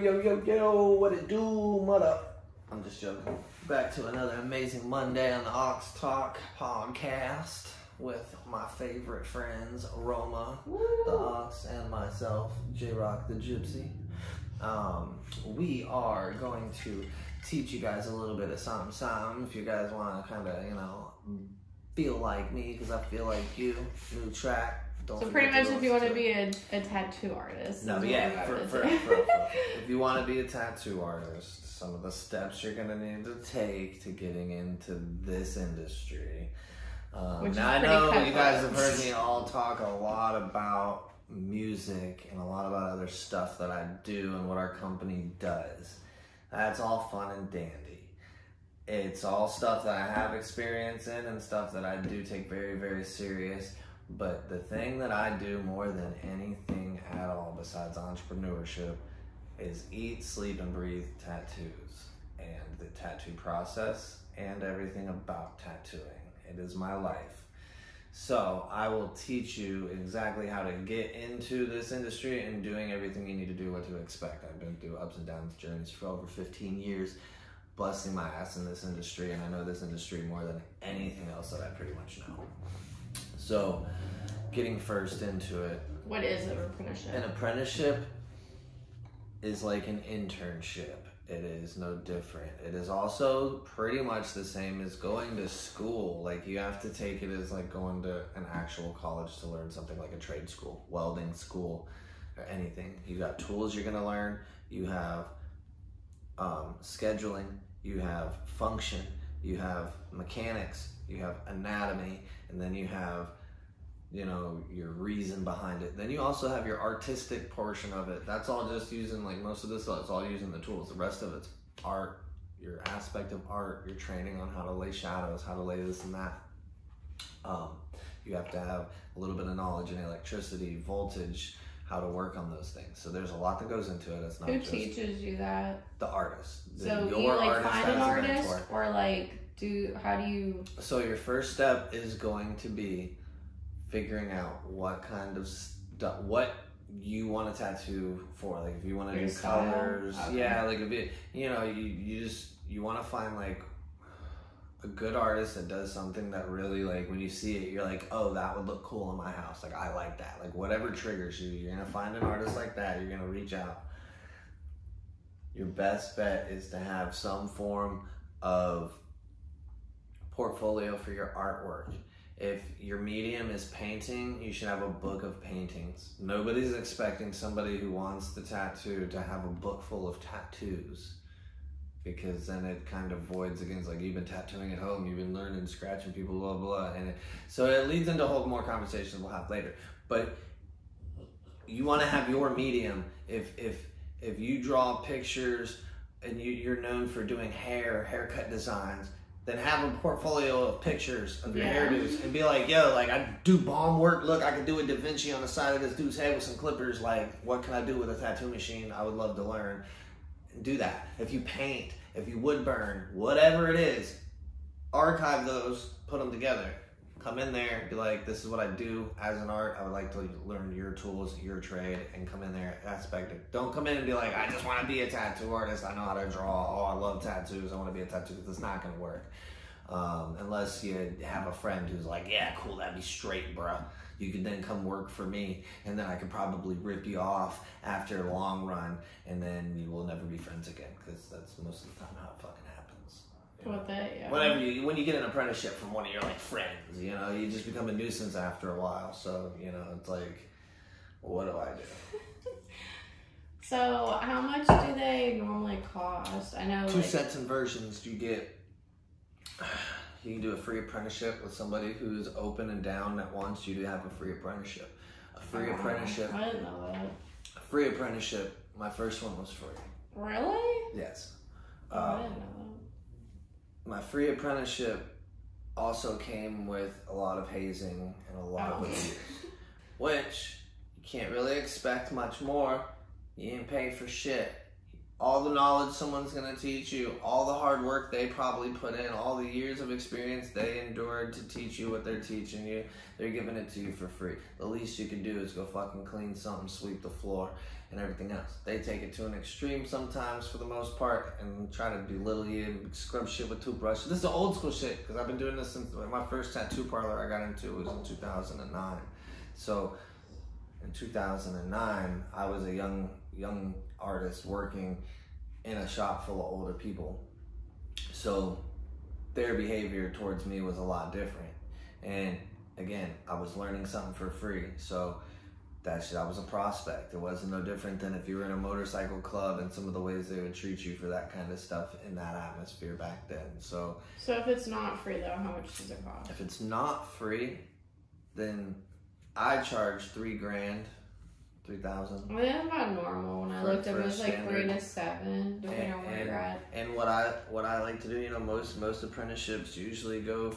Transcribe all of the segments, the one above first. Yo, what it do, mother? I'm just joking. Back to another amazing Monday on the Ox Talk podcast with my favorite friends, Roma, woo, the Ox, and myself, J-Rock the Gypsy. We are going to teach you guys a little bit of something if you guys want to kind of, you know, feel like me, because I feel like you. New track. Don't so pretty much if you want to be a tattoo artist. No, yeah, for if you want to be a tattoo artist, some of the steps you're going to need to take to getting into this industry. Now I know you guys have heard me all talk a lot about music and a lot about other stuff that I do and what our company does. That's all fun and dandy. It's all stuff that I have experience in and stuff that I do take very, very serious. But the thing that I do more than anything at all besides entrepreneurship is eat, sleep, and breathe tattoos and the tattoo process and everything about tattooing. It is my life. So I will teach you exactly how to get into this industry and doing everything you need to do, what to expect. I've been through ups and downs journeys for over 15 years, busting my ass in this industry, and I know this industry more than anything else that I pretty much know. So, getting first into it. What is an apprenticeship? An apprenticeship is like an internship. It is no different. It is also pretty much the same as going to school. Like, you have to take it as like going to an actual college to learn something, like a trade school, welding school, or anything. You got tools you're gonna learn. You have scheduling. You have function. You have mechanics. You have anatomy, and then you have, you know, your reason behind it. Then you also have your artistic portion of it. That's all just using, like, most of this stuff is all using the tools. The rest of it's art, your aspect of art, your training on how to lay shadows, how to lay this and that. You have to have a little bit of knowledge in electricity, voltage, how to work on those things. So there's a lot that goes into it. It's not just... Who teaches you that? The artist. So you, like, find an artist, or, like... So your first step is going to be figuring out what kind of stuff, what you want to tattoo for. Like, if you want to do colors, okay. Yeah, like, if it, you know, you want to find, like, a good artist that does something that really, like, when you see it, you're like, oh, that would look cool in my house. Like, I like that. Like, whatever triggers you, you're going to find an artist like that. You're going to reach out. Your best bet is to have some form of portfolio for your artwork. If your medium is painting, you should have a book of paintings. Nobody's expecting somebody who wants the tattoo to have a book full of tattoos, because then it kind of voids against, like, you've been tattooing at home, you've been learning, scratching people, blah, blah, and so it leads into a whole more conversations we'll have later. But you want to have your medium. If you draw pictures and you're known for doing haircut designs, then have a portfolio of pictures of your hairdos and be like, yo, like, I do bomb work. Look, I could do a Da Vinci on the side of this dude's head with some clippers. Like, what can I do with a tattoo machine? I would love to learn. Do that. If you paint, if you wood burn, whatever it is, archive those, put them together. Come in there, be like, this is what I do as an art. I would like to learn your tools, your trade, and come in there aspect it. Don't come in and be like, I just want to be a tattoo artist. I know how to draw. Oh, I love tattoos. I want to be a tattoo. It's not going to work. Unless you have a friend who's like, yeah, cool, that'd be straight, bruh. You could then come work for me, and then I could probably rip you off after a long run, and then you will never be friends again, because that's most of the time how it fucking happens. With that, yeah. Whenever when you get an apprenticeship from one of your, like, friends, you know, you just become a nuisance after a while. So, you know, it's like, what do I do? So, how much do they normally cost? I know 2 cents in versions you get. You can do a free apprenticeship with somebody who's open and down that wants you to have a free apprenticeship. A free apprenticeship. I didn't know that. A free apprenticeship. My first one was free. Really? Yes. I didn't know that. My free apprenticeship also came with a lot of hazing and a lot of abuse, which you can't really expect much more. You didn't pay for shit. all the knowledge someone's going to teach you, all the hard work they probably put in, all the years of experience they endured to teach you what they're teaching you, they're giving it to you for free. The least you can do is go fucking clean something, sweep the floor, and everything else. They take it to an extreme sometimes for the most part and try to belittle you and scrub shit with toothbrushes. This is the old school shit because I've been doing this since my first tattoo parlor I got into was in 2009. So in 2009, I was a young artist working in a shop full of older people. So their behavior towards me was a lot different. And again, I was learning something for free. So that shit, I was a prospect. It wasn't no different than if you were in a motorcycle club and some of the ways they would treat you for that kind of stuff in that atmosphere back then. So if it's not free though, how much does it cost? If it's not free, then I charge $3,000. Well, that's about normal. When I looked up, it was like standard, 3 to 7, depending on where you're at. And what I like to do, you know, most apprenticeships usually go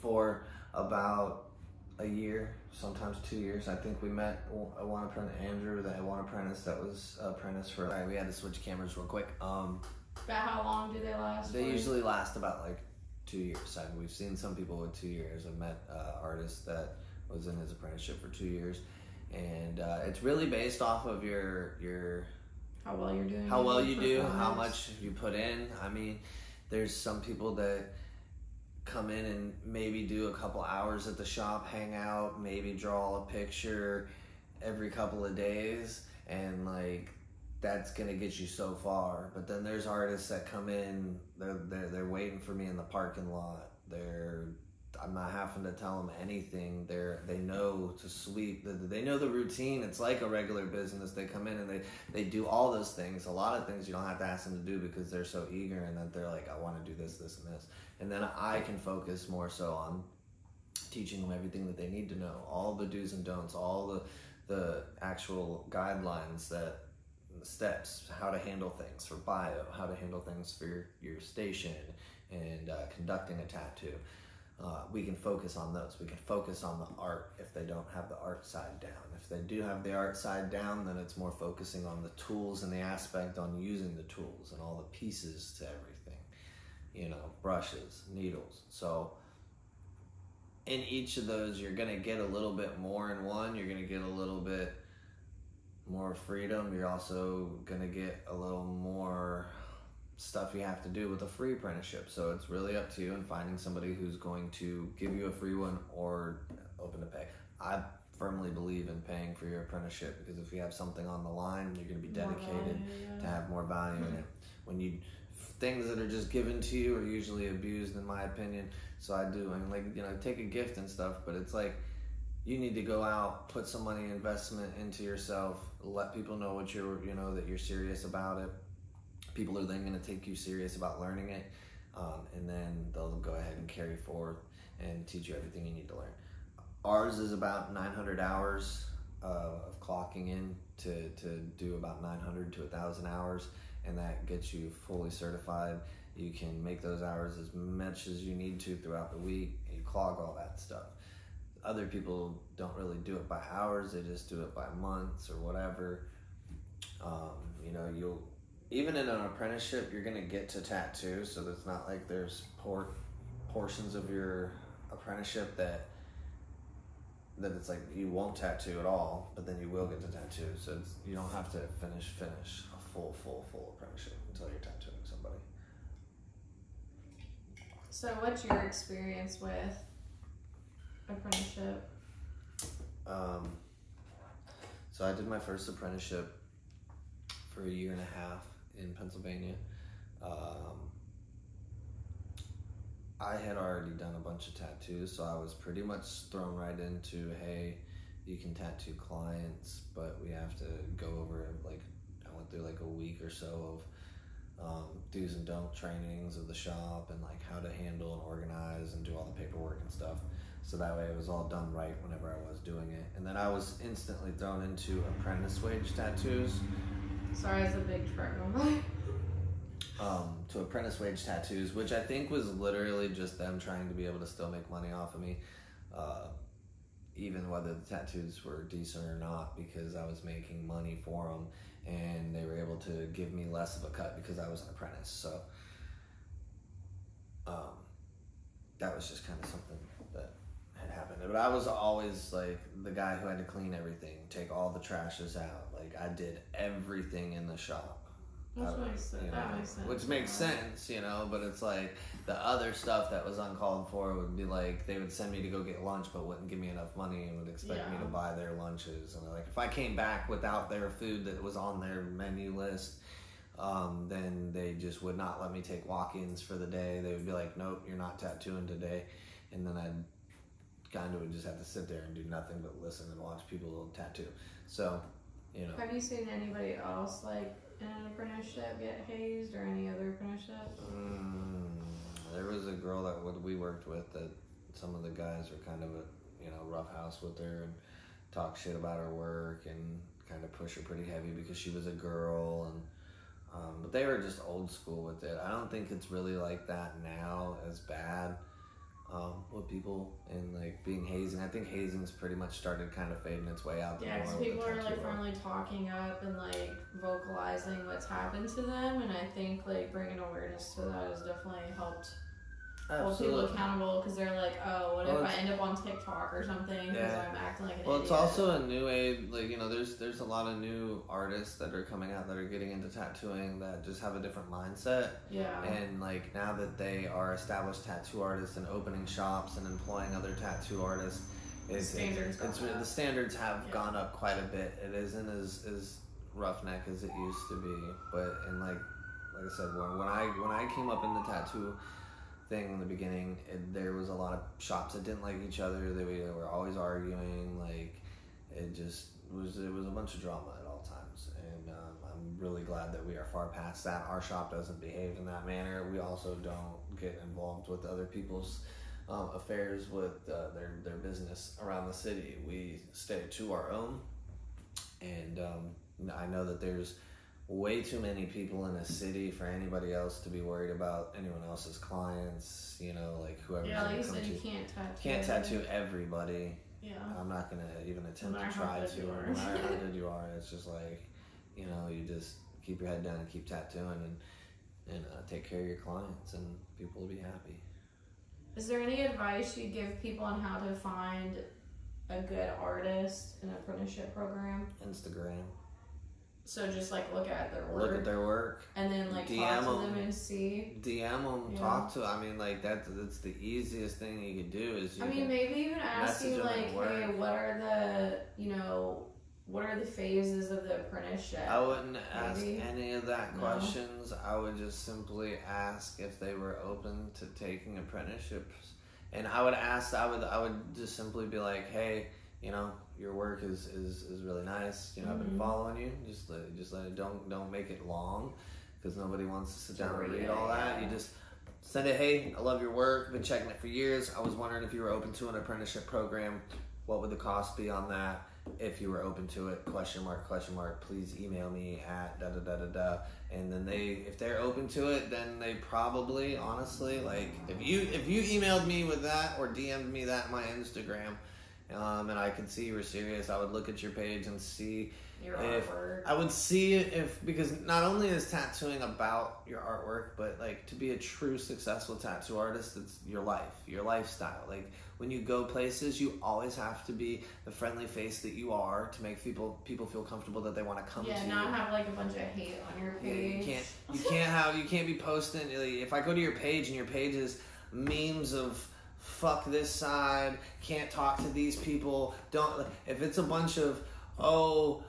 for about a year, sometimes 2 years. I think we met one apprentice, Andrew, that one apprentice that was apprentice for. All right, we had to switch cameras real quick. About how long do they last? They usually last about like 2 years. I mean, we've seen some people with 2 years. I've met artists that was in his apprenticeship for 2 years. And it's really based off of your how well you do, how much you put in. I mean, there's some people that come in and maybe do a couple hours at the shop, hang out, maybe draw a picture every couple of days, and like that's gonna get you so far. But then there's artists that come in, they're waiting for me in the parking lot. I'm not having to tell them anything. They know to sweep. They know the routine. It's like a regular business. They come in and they do all those things. A lot of things you don't have to ask them to do because they're so eager and that they're like, I want to do this, this, and this. And then I can focus more so on teaching them everything that they need to know. All the do's and don'ts, all the actual guidelines, that the steps, how to handle things for bio, how to handle things for your station and conducting a tattoo. We can focus on those. We can focus on the art if they don't have the art side down. If they do have the art side down, then it's more focusing on the tools and the aspect on using the tools and all the pieces to everything. You know, brushes, needles. So in each of those, you're going to get a little bit more in one. You're going to get a little bit more freedom. You're also going to get a little more stuff you have to do with a free apprenticeship. So it's really up to you and finding somebody who's going to give you a free one or open to pay. I firmly believe in paying for your apprenticeship because if you have something on the line, you're going to be dedicated to have more value in it. When you things that are just given to you are usually abused, in my opinion. So take a gift and stuff, but it's like you need to go out, put some money investment into yourself, let people know what that you're serious about it. People are then going to take you serious about learning it, and then they'll go ahead and carry forward and teach you everything you need to learn. Ours is about 900 hours of clocking in to do about 900 to 1,000 hours, and that gets you fully certified. You can make those hours as much as you need to throughout the week, and you clog all that stuff. Other people don't really do it by hours, they just do it by months or whatever. Even in an apprenticeship, you're going to get to tattoo, so it's not like there's portions of your apprenticeship that it's like you won't tattoo at all, but then you will get to tattoo, so you don't have to finish a full apprenticeship until you're tattooing somebody. So what's your experience with apprenticeship? So I did my first apprenticeship for a year and a half in Pennsylvania. I had already done a bunch of tattoos, so I was pretty much thrown right into, hey, you can tattoo clients, but we have to go over, like, I went through like a week or so of do's and don't trainings of the shop and like how to handle and organize and do all the paperwork and stuff. So that way it was all done right whenever I was doing it. And then I was instantly thrown into apprentice wage tattoos. Sorry, it's a big trigger. To apprentice wage tattoos, which I think was literally just them trying to be able to still make money off of me. even whether the tattoos were decent or not, because I was making money for them, and they were able to give me less of a cut because I was an apprentice. So that was just kind of something that had happened. But I was always like the guy who had to clean everything, take all the trashes out. Like I did everything in the shop. That makes sense. Which makes sense, you know, but it's like the other stuff that was uncalled for would be like, they would send me to go get lunch but wouldn't give me enough money and would expect me to buy their lunches. And like, if I came back without their food that was on their menu list, then they just would not let me take walk-ins for the day. They would be like, nope, you're not tattooing today. And then I'd kind of would just have to sit there and do nothing but listen and watch people tattoo. So, you know. Have you seen anybody else like in an apprenticeship get hazed, or any other apprenticeship? There was a girl that we worked with that some of the guys were kind of a, you know, rough house with her and talk shit about her work and kind of push her pretty heavy because she was a girl. And but they were just old school with it. I don't think it's really like that now as bad with people and like being hazing. I think hazing's pretty much started kind of fading its way out. Yeah, because people are like finally talking up and like vocalizing what's happened to them, and I think like bringing awareness to that has definitely helped hold people accountable, because they're like, oh, what if I end up on TikTok or something because I'm acting like an idiot? Well, it's also a new age, like, you know, there's a lot of new artists that are coming out that are getting into tattooing that just have a different mindset. Yeah. And like now that they are established tattoo artists and opening shops and employing other tattoo artists, the standards have gone up quite a bit. It isn't as roughneck as it used to be, but and like I said, when I came up in the tattoo thing in the beginning, there was a lot of shops that didn't like each other. They were always arguing. Like it was a bunch of drama at all times. And I'm really glad that we are far past that. Our shop doesn't behave in that manner. We also don't get involved with other people's affairs with their business around the city. We stay to our own. And I know that there's way too many people in a city for anybody else to be worried about anyone else's clients, you know, like whoever. Yeah, like you said, you can't tattoo. Can't tattoo everybody. Yeah. I'm not gonna even attempt to try to. No matter how good you are, it's just like, you know, you just keep your head down and keep tattooing and take care of your clients, and people will be happy. Is there any advice you give people on how to find a good artist in an apprenticeship program? Instagram. So just like look at their work, and then like DM talk to them and see. DM them, talk to. I mean, like that's the easiest thing you could do is. Maybe even asking like, hey, what are the phases of the apprenticeship? I wouldn't ask any of that questions. I would just simply ask if they were open to taking apprenticeships, and I would just simply be like, hey, you know, your work is really nice. You know, I've been following you. Just let it, don't make it long, because nobody wants to sit down and read all that. You just send it. Hey, I love your work. Been checking it for years. I was wondering if you were open to an apprenticeship program. What would the cost be on that? If you were open to it, question mark, please email me at da da da da da. And then if they're open to it, then they probably, honestly, like if you emailed me with that or DM'd me that on my Instagram, and I could see you were serious, I would look at your page and see your artwork. I would see if, because not only is tattooing about your artwork, but like to be a true successful tattoo artist, it's your life, your lifestyle. Like when you go places, you always have to be the friendly face that you are to make people feel comfortable that they want to come to you. Yeah, not have like a bunch of hate on your page. Yeah, you can't be posting. Like, if I go to your page and your page is memes of fuck this side, can't talk to these people, don't, if it's a bunch of, oh,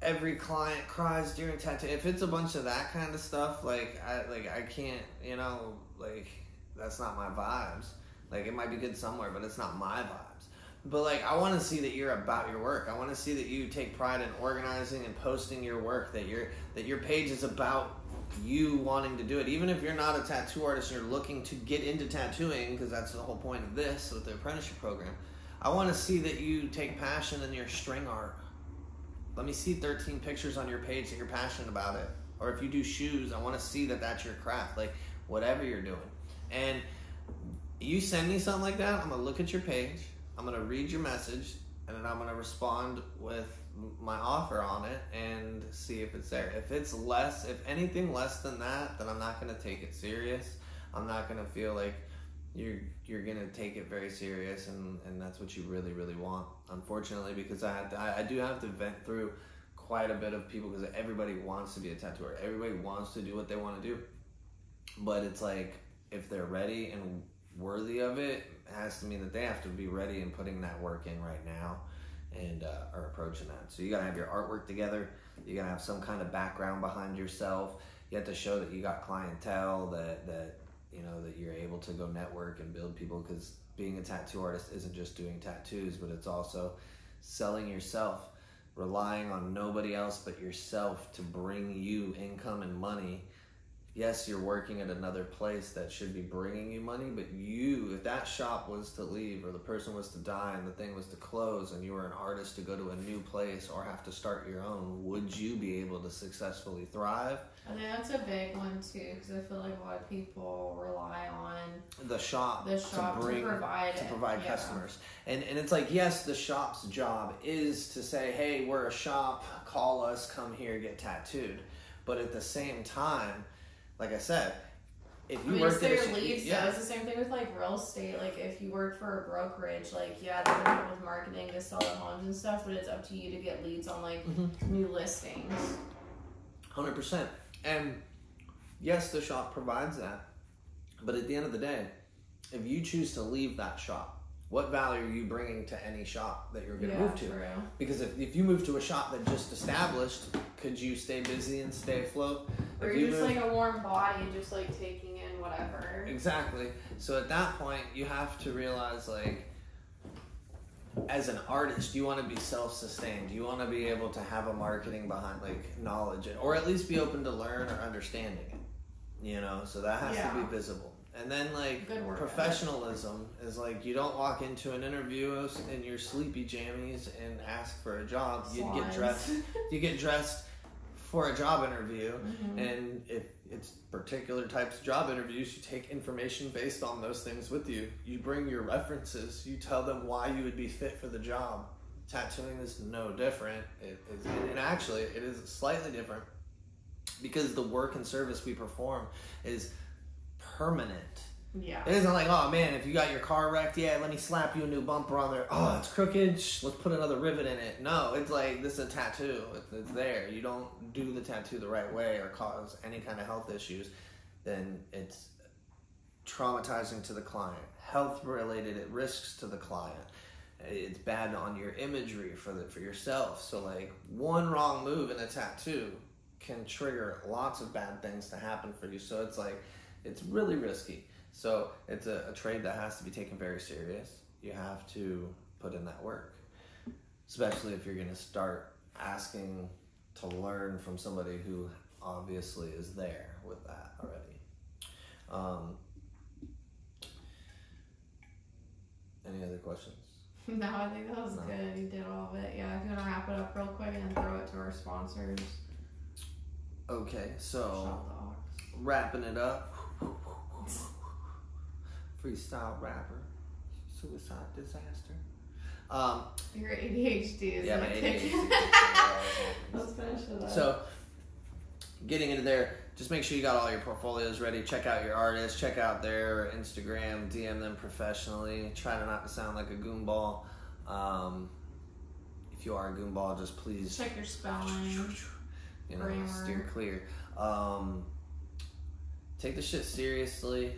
every client cries during tattoo, if it's a bunch of that kind of stuff, like I can't, you know, like that's not my vibes. Like it might be good somewhere, but it's not my vibes. But like I want to see that you're about your work. I want to see that you take pride in organizing and posting your work, that your page is about you wanting to do it, even if you're not a tattoo artist and you're looking to get into tattooing, because that's the whole point of this with the apprenticeship program. I want to see that you take passion in your string art. Let me see 13 pictures on your page that you're passionate about it. Or if you do shoes, I want to see that that's your craft, like whatever you're doing. And you send me something like that, I'm gonna look at your page, I'm gonna read your message, and then I'm gonna respond with my offer on it and see if it's there. If it's less, if anything less than that, then I'm not gonna take it serious. I'm not gonna feel like you're gonna take it very serious, and that's what you really, really want. Unfortunately, because I do have to vent through quite a bit of people, because everybody wants to be a tattooer. Everybody wants to do what they want to do. But it's like, if they're ready and worthy of it, it has to mean that they have to be ready and putting that work in right now and are approaching that. So you gotta have your artwork together. You gotta have some kind of background behind yourself. You have to show that you got clientele, that you know, that you're able to go network and build people, because being a tattoo artist isn't just doing tattoos, but it's also selling yourself. Relying on nobody else but yourself to bring you income and money. Yes, you're working at another place that should be bringing you money, but you, if that shop was to leave, or the person was to die and the thing was to close, and you were an artist to go to a new place or have to start your own, would you be able to successfully thrive? I mean, that's a big one too, because I feel like a lot of people rely on the shop to provide customers. And it's like, yes, the shop's job is to say, hey, we're a shop, call us, come here, get tattooed. But at the same time, like I said, if you work there, it's the same thing with like real estate. Like if you work for a brokerage, like yeah, they're gonna help with marketing to sell the homes and stuff, but it's up to you to get leads on like new listings. 100%. And yes, the shop provides that, but at the end of the day, if you choose to leave that shop, what value are you bringing to any shop that you're gonna move to? True. Because if you move to a shop that just established, could you stay busy and stay afloat? Or you're just like a warm body, just like taking in whatever. Exactly. So at that point, you have to realize, like, as an artist, you want to be self-sustained. You want to be able to have a marketing behind, like, knowledge, or at least be open to learn or understanding it. You know, so that has to be visible. And then, like, professionalism is like, you don't walk into an interview in your sleepy jammies and ask for a job. You'd get dressed. You get dressed for a job interview, and if it's particular types of job interviews, you take information based on those things with you. You bring your references. You tell them why you would be fit for the job. Tattooing is no different. And actually, it is slightly different, because the work and service we perform is permanent. Yeah. It isn't like, oh man, if you got your car wrecked, yeah, let me slap you a new bumper on there. Oh, it's crooked. Shh, let's put another rivet in it. No, it's like, this is a tattoo. It's there. You don't do the tattoo the right way or cause any kind of health issues, then it's traumatizing to the client. Health related, it risks to the client. It's bad on your imagery for yourself. So like, one wrong move in a tattoo can trigger lots of bad things to happen for you. So it's like, it's really risky. So it's a trade that has to be taken very serious. You have to put in that work, especially if you're going to start asking to learn from somebody who obviously is there with that already. Any other questions? No, I think that was good. You did all of it. Yeah, I'm going to wrap it up real quick and throw it to our sponsors. Okay, so wrapping it up. Freestyle rapper, suicide disaster. Your ADHD is my ADHD. Let's finish it up. So, getting into there, just make sure you got all your portfolios ready. Check out your artists. Check out their Instagram. DM them professionally. Try to not sound like a goonball. If you are a goonball, just please check your spelling. You know, grammar. Steer clear. Take the shit seriously.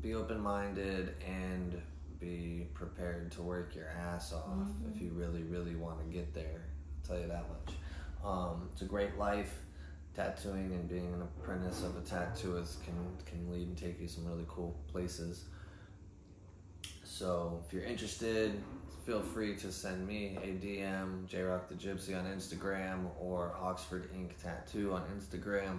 Be open-minded and be prepared to work your ass off if you really, really want to get there. I'll tell you that much. It's a great life. Tattooing and being an apprentice of a tattooist can lead and take you some really cool places. So if you're interested, feel free to send me a DM, JRockTheGypsy on Instagram, or Oxford Ink Tattoo on Instagram.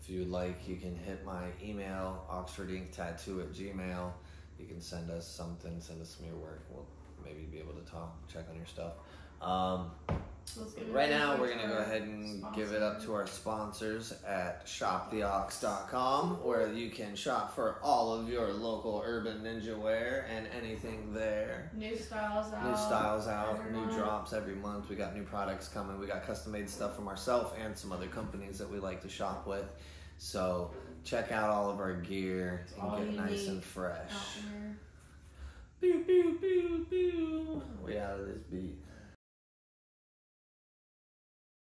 If you'd like, you can hit my email, oxfordinktattoo@gmail.com. You can send us something, send us some of your work. We'll maybe be able to talk, check on your stuff. Right now, we're going to go ahead and give it up to our sponsors at shoptheox.com, where you can shop for all of your local urban ninja wear and anything there. New styles out, new drops every month. We got new products coming. We got custom made stuff from ourselves and some other companies that we like to shop with. So check out all of our gear and get nice and fresh. Pew, pew, pew, pew. We out of this beat.